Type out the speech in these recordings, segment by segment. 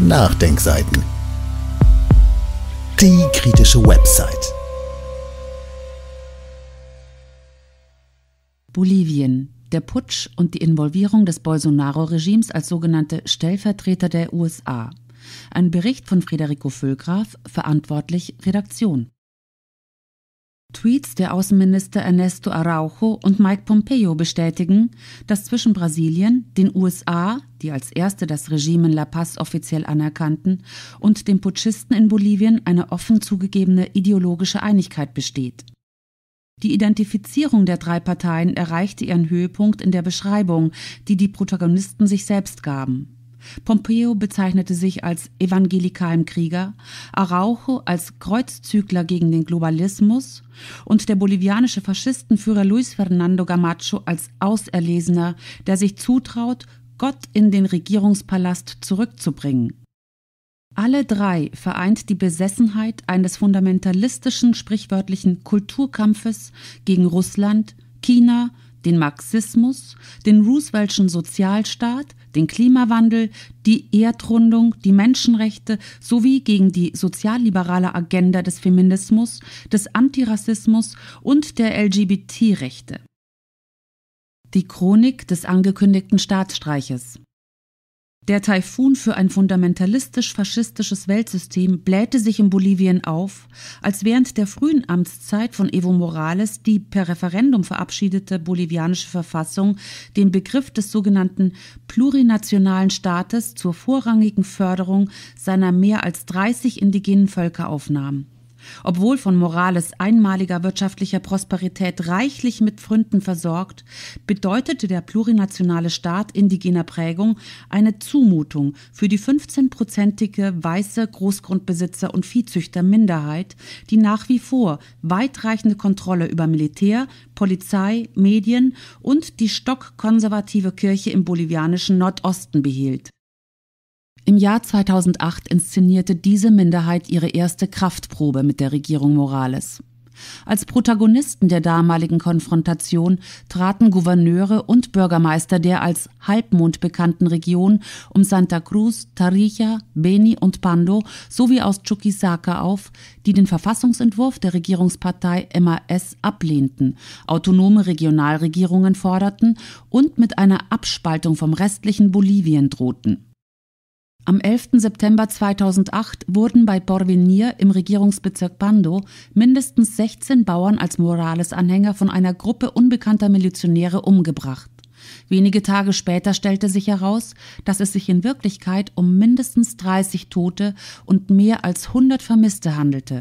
Nachdenkseiten. Die kritische Website. Bolivien. Der Putsch und die Involvierung des Bolsonaro-Regimes als sogenannte Stellvertreter der USA. Ein Bericht von Frederico Füllgraf, verantwortlich Redaktion. Tweets der Außenminister Ernesto Araújo und Mike Pompeo bestätigen, dass zwischen Brasilien, den USA, die als erste das Regime in La Paz offiziell anerkannten, und den Putschisten in Bolivien eine offen zugegebene ideologische Einigkeit besteht. Die Identifizierung der drei Parteien erreichte ihren Höhepunkt in der Beschreibung, die die Protagonisten sich selbst gaben. Pompeo bezeichnete sich als evangelikalen Krieger, Araújo als Kreuzzügler gegen den Globalismus und der bolivianische Faschistenführer Luis Fernando Camacho als Auserlesener, der sich zutraut, Gott in den Regierungspalast zurückzubringen. Alle drei vereint die Besessenheit eines fundamentalistischen sprichwörtlichen Kulturkampfes gegen Russland, China, den Marxismus, den Rooseveltschen Sozialstaat, den Klimawandel, die Erdrundung, die Menschenrechte sowie gegen die sozialliberale Agenda des Feminismus, des Antirassismus und der LGBT-Rechte. Die Chronik des angekündigten Staatsstreiches. Der Taifun für ein fundamentalistisch-faschistisches Weltsystem blähte sich in Bolivien auf, als während der frühen Amtszeit von Evo Morales die per Referendum verabschiedete bolivianische Verfassung den Begriff des sogenannten plurinationalen Staates zur vorrangigen Förderung seiner mehr als 30 indigenen Völker aufnahm. Obwohl von Morales einmaliger wirtschaftlicher Prosperität reichlich mit Pfründen versorgt, bedeutete der plurinationale Staat indigener Prägung eine Zumutung für die 15-prozentige weiße Großgrundbesitzer- und Viehzüchterminderheit, die nach wie vor weitreichende Kontrolle über Militär, Polizei, Medien und die stockkonservative Kirche im bolivianischen Nordosten behielt. Im Jahr 2008 inszenierte diese Minderheit ihre erste Kraftprobe mit der Regierung Morales. Als Protagonisten der damaligen Konfrontation traten Gouverneure und Bürgermeister der als Halbmond bekannten Region um Santa Cruz, Tarija, Beni und Pando sowie aus Chuquisaca auf, die den Verfassungsentwurf der Regierungspartei MAS ablehnten, autonome Regionalregierungen forderten und mit einer Abspaltung vom restlichen Bolivien drohten. Am 11. September 2008 wurden bei Porvenir im Regierungsbezirk Pando mindestens 16 Bauern als Morales-Anhänger von einer Gruppe unbekannter Milizionäre umgebracht. Wenige Tage später stellte sich heraus, dass es sich in Wirklichkeit um mindestens 30 Tote und mehr als 100 Vermisste handelte.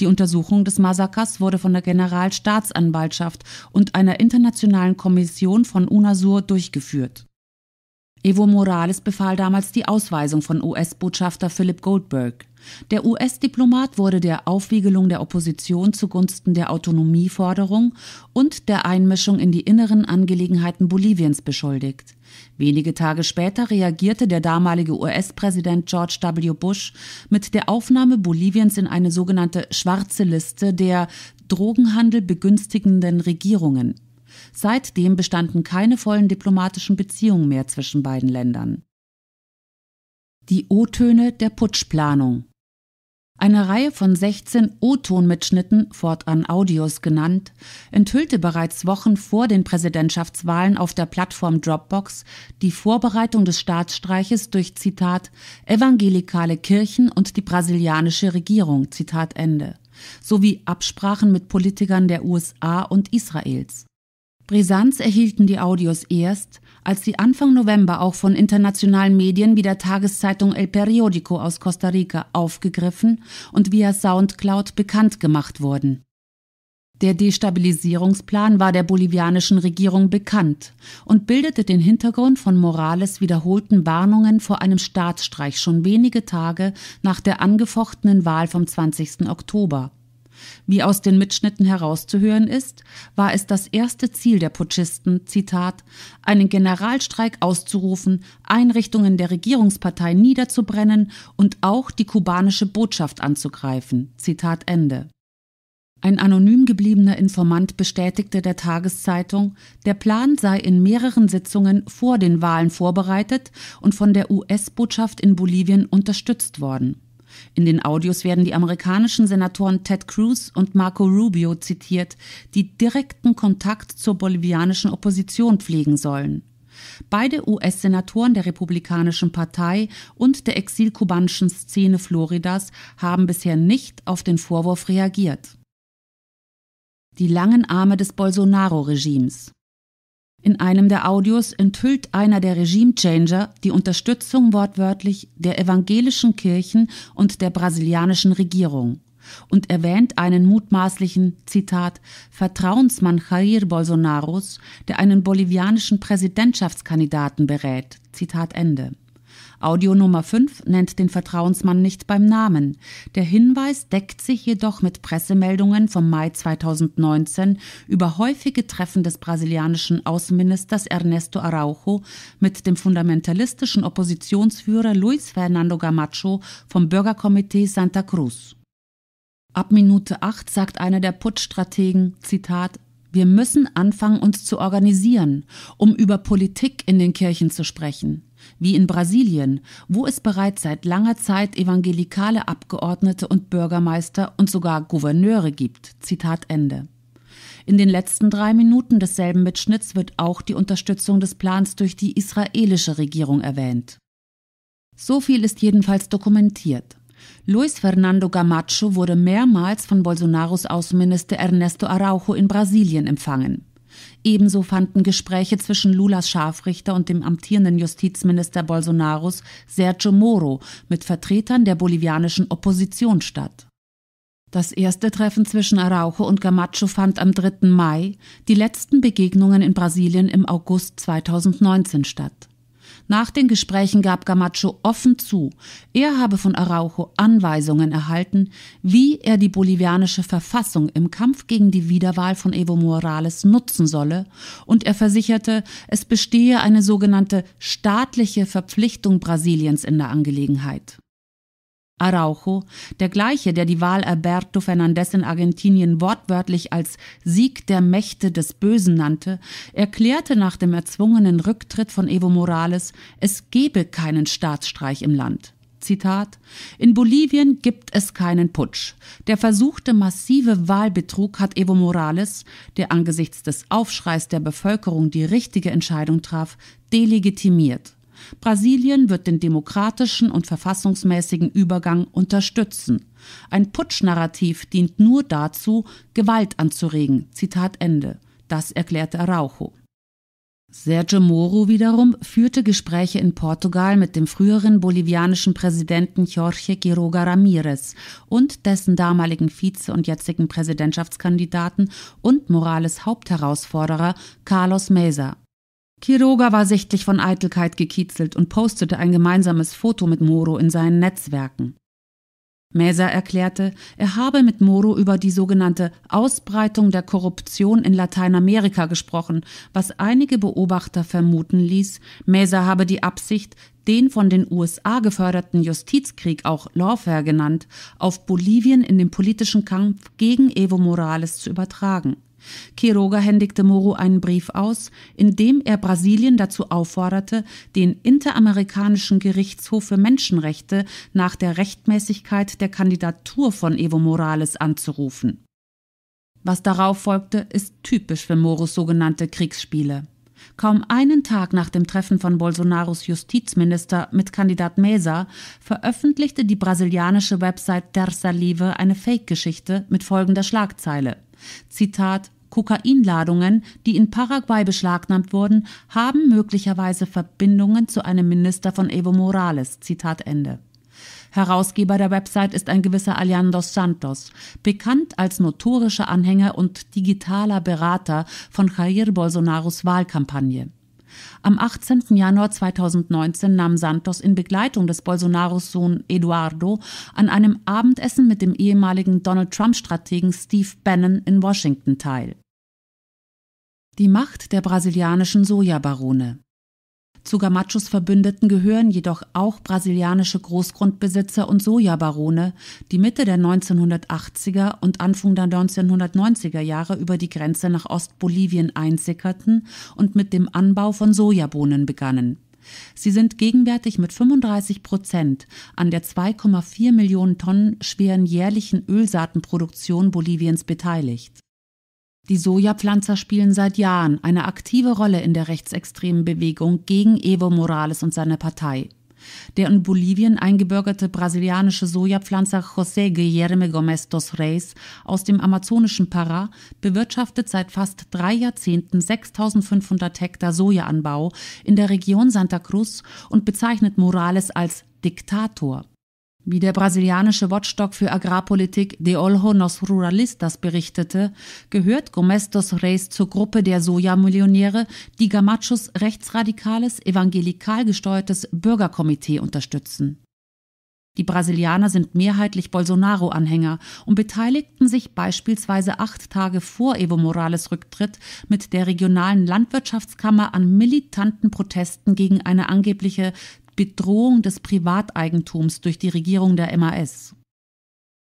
Die Untersuchung des Massakers wurde von der Generalstaatsanwaltschaft und einer internationalen Kommission von UNASUR durchgeführt. Evo Morales befahl damals die Ausweisung von US-Botschafter Philip Goldberg. Der US-Diplomat wurde der Aufwiegelung der Opposition zugunsten der Autonomieforderung und der Einmischung in die inneren Angelegenheiten Boliviens beschuldigt. Wenige Tage später reagierte der damalige US-Präsident George W. Bush mit der Aufnahme Boliviens in eine sogenannte schwarze Liste der Drogenhandel begünstigenden Regierungen. Seitdem bestanden keine vollen diplomatischen Beziehungen mehr zwischen beiden Ländern. Die O-Töne der Putschplanung. Eine Reihe von 16 O-Ton-Mitschnitten, fortan Audios genannt, enthüllte bereits Wochen vor den Präsidentschaftswahlen auf der Plattform Dropbox die Vorbereitung des Staatsstreiches durch, Zitat, evangelikale Kirchen und die brasilianische Regierung, Zitat Ende, sowie Absprachen mit Politikern der USA und Israels. Brisanz erhielten die Audios erst, als sie Anfang November auch von internationalen Medien wie der Tageszeitung El Periódico aus Costa Rica aufgegriffen und via Soundcloud bekannt gemacht wurden. Der Destabilisierungsplan war der bolivianischen Regierung bekannt und bildete den Hintergrund von Morales' wiederholten Warnungen vor einem Staatsstreich schon wenige Tage nach der angefochtenen Wahl vom 20. Oktober. Wie aus den Mitschnitten herauszuhören ist, war es das erste Ziel der Putschisten, Zitat, einen Generalstreik auszurufen, Einrichtungen der Regierungspartei niederzubrennen und auch die kubanische Botschaft anzugreifen, Zitat Ende. Ein anonym gebliebener Informant bestätigte der Tageszeitung, der Plan sei in mehreren Sitzungen vor den Wahlen vorbereitet und von der US-Botschaft in Bolivien unterstützt worden. In den Audios werden die amerikanischen Senatoren Ted Cruz und Marco Rubio zitiert, die direkten Kontakt zur bolivianischen Opposition pflegen sollen. Beide US-Senatoren der Republikanischen Partei und der exilkubanischen Szene Floridas haben bisher nicht auf den Vorwurf reagiert. Die langen Arme des Bolsonaro-Regimes. In einem der Audios enthüllt einer der Regimechanger die Unterstützung wortwörtlich der evangelischen Kirchen und der brasilianischen Regierung und erwähnt einen mutmaßlichen, Zitat, Vertrauensmann Jair Bolsonaros, der einen bolivianischen Präsidentschaftskandidaten berät, Zitat Ende. Audio Nummer 5 nennt den Vertrauensmann nicht beim Namen. Der Hinweis deckt sich jedoch mit Pressemeldungen vom Mai 2019 über häufige Treffen des brasilianischen Außenministers Ernesto Araújo mit dem fundamentalistischen Oppositionsführer Luis Fernando Camacho vom Bürgerkomitee Santa Cruz. Ab Minute 8 sagt einer der Putschstrategen, Zitat, wir müssen anfangen, uns zu organisieren, um über Politik in den Kirchen zu sprechen. Wie in Brasilien, wo es bereits seit langer Zeit evangelikale Abgeordnete und Bürgermeister und sogar Gouverneure gibt. Zitat Ende. In den letzten 3 Minuten desselben Mitschnitts wird auch die Unterstützung des Plans durch die israelische Regierung erwähnt. So viel ist jedenfalls dokumentiert. Luis Fernando Camacho wurde mehrmals von Bolsonaros Außenminister Ernesto Araújo in Brasilien empfangen. Ebenso fanden Gespräche zwischen Lulas Scharfrichter und dem amtierenden Justizminister Bolsonaros Sergio Moro mit Vertretern der bolivianischen Opposition statt. Das erste Treffen zwischen Araújo und Camacho fand am 3. Mai, die letzten Begegnungen in Brasilien im August 2019 statt. Nach den Gesprächen gab Camacho offen zu, er habe von Araújo Anweisungen erhalten, wie er die bolivianische Verfassung im Kampf gegen die Wiederwahl von Evo Morales nutzen solle, und er versicherte, es bestehe eine sogenannte staatliche Verpflichtung Brasiliens in der Angelegenheit. Araújo, der gleiche, der die Wahl Alberto Fernandez in Argentinien wortwörtlich als Sieg der Mächte des Bösen nannte, erklärte nach dem erzwungenen Rücktritt von Evo Morales, es gebe keinen Staatsstreich im Land. Zitat, in Bolivien gibt es keinen Putsch. Der versuchte massive Wahlbetrug hat Evo Morales, der angesichts des Aufschreis der Bevölkerung die richtige Entscheidung traf, delegitimiert. Brasilien wird den demokratischen und verfassungsmäßigen Übergang unterstützen. Ein Putschnarrativ dient nur dazu, Gewalt anzuregen. Zitat Ende. Das erklärte Araújo. Sergio Moro wiederum führte Gespräche in Portugal mit dem früheren bolivianischen Präsidenten Jorge Quiroga Ramírez und dessen damaligen Vize- und jetzigen Präsidentschaftskandidaten und Morales Hauptherausforderer Carlos Mesa. Quiroga war sichtlich von Eitelkeit gekitzelt und postete ein gemeinsames Foto mit Moro in seinen Netzwerken. Mesa erklärte, er habe mit Moro über die sogenannte Ausbreitung der Korruption in Lateinamerika gesprochen, was einige Beobachter vermuten ließ, Mesa habe die Absicht, den von den USA geförderten Justizkrieg, auch Lawfare genannt, auf Bolivien in den politischen Kampf gegen Evo Morales zu übertragen. Quiroga händigte Moro einen Brief aus, in dem er Brasilien dazu aufforderte, den Interamerikanischen Gerichtshof für Menschenrechte nach der Rechtmäßigkeit der Kandidatur von Evo Morales anzurufen. Was darauf folgte, ist typisch für Moros sogenannte Kriegsspiele. Kaum einen Tag nach dem Treffen von Bolsonaros Justizminister mit Kandidat Mesa veröffentlichte die brasilianische Website Terça Live eine Fake-Geschichte mit folgender Schlagzeile. Zitat, Kokainladungen, die in Paraguay beschlagnahmt wurden, haben möglicherweise Verbindungen zu einem Minister von Evo Morales. Zitat Ende. Herausgeber der Website ist ein gewisser Allan dos Santos, bekannt als notorischer Anhänger und digitaler Berater von Jair Bolsonaros Wahlkampagne. Am 18. Januar 2019 nahm Santos in Begleitung des Bolsonaros Sohn Eduardo an einem Abendessen mit dem ehemaligen Donald-Trump-Strategen Steve Bannon in Washington teil. Die Macht der brasilianischen Sojabarone. Zu Camachos Verbündeten gehören jedoch auch brasilianische Großgrundbesitzer und Sojabarone, die Mitte der 1980er und Anfang der 1990er Jahre über die Grenze nach Ostbolivien einsickerten und mit dem Anbau von Sojabohnen begannen. Sie sind gegenwärtig mit 35% an der 2,4 Millionen Tonnen schweren jährlichen Ölsaatenproduktion Boliviens beteiligt. Die Sojapflanzer spielen seit Jahren eine aktive Rolle in der rechtsextremen Bewegung gegen Evo Morales und seine Partei. Der in Bolivien eingebürgerte brasilianische Sojapflanzer José Guillermo Gómez dos Reis aus dem amazonischen Pará bewirtschaftet seit fast 3 Jahrzehnten 6.500 Hektar Sojaanbau in der Region Santa Cruz und bezeichnet Morales als Diktator. Wie der brasilianische Watchdog für Agrarpolitik De Olho Nos Ruralistas berichtete, gehört Gómez dos Reis zur Gruppe der Sojamillionäre, die Camachos rechtsradikales, evangelikal gesteuertes Bürgerkomitee unterstützen. Die Brasilianer sind mehrheitlich Bolsonaro-Anhänger und beteiligten sich beispielsweise 8 Tage vor Evo Morales' Rücktritt mit der regionalen Landwirtschaftskammer an militanten Protesten gegen eine angebliche Bedrohung des Privateigentums durch die Regierung der MAS.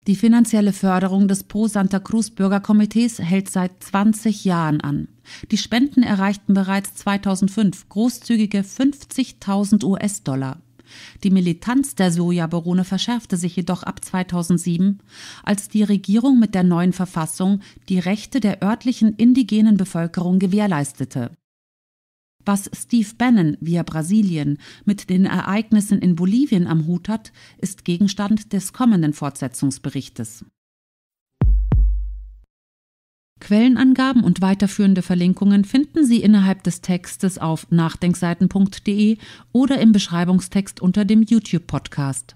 Die finanzielle Förderung des Pro-Santa Cruz Bürgerkomitees hält seit 20 Jahren an. Die Spenden erreichten bereits 2005 großzügige 50.000 US-Dollar. Die Militanz der Sojabarone verschärfte sich jedoch ab 2007, als die Regierung mit der neuen Verfassung die Rechte der örtlichen indigenen Bevölkerung gewährleistete. Was Steve Bannon via Brasilien mit den Ereignissen in Bolivien am Hut hat, ist Gegenstand des kommenden Fortsetzungsberichtes. Quellenangaben und weiterführende Verlinkungen finden Sie innerhalb des Textes auf nachdenkseiten.de oder im Beschreibungstext unter dem YouTube-Podcast.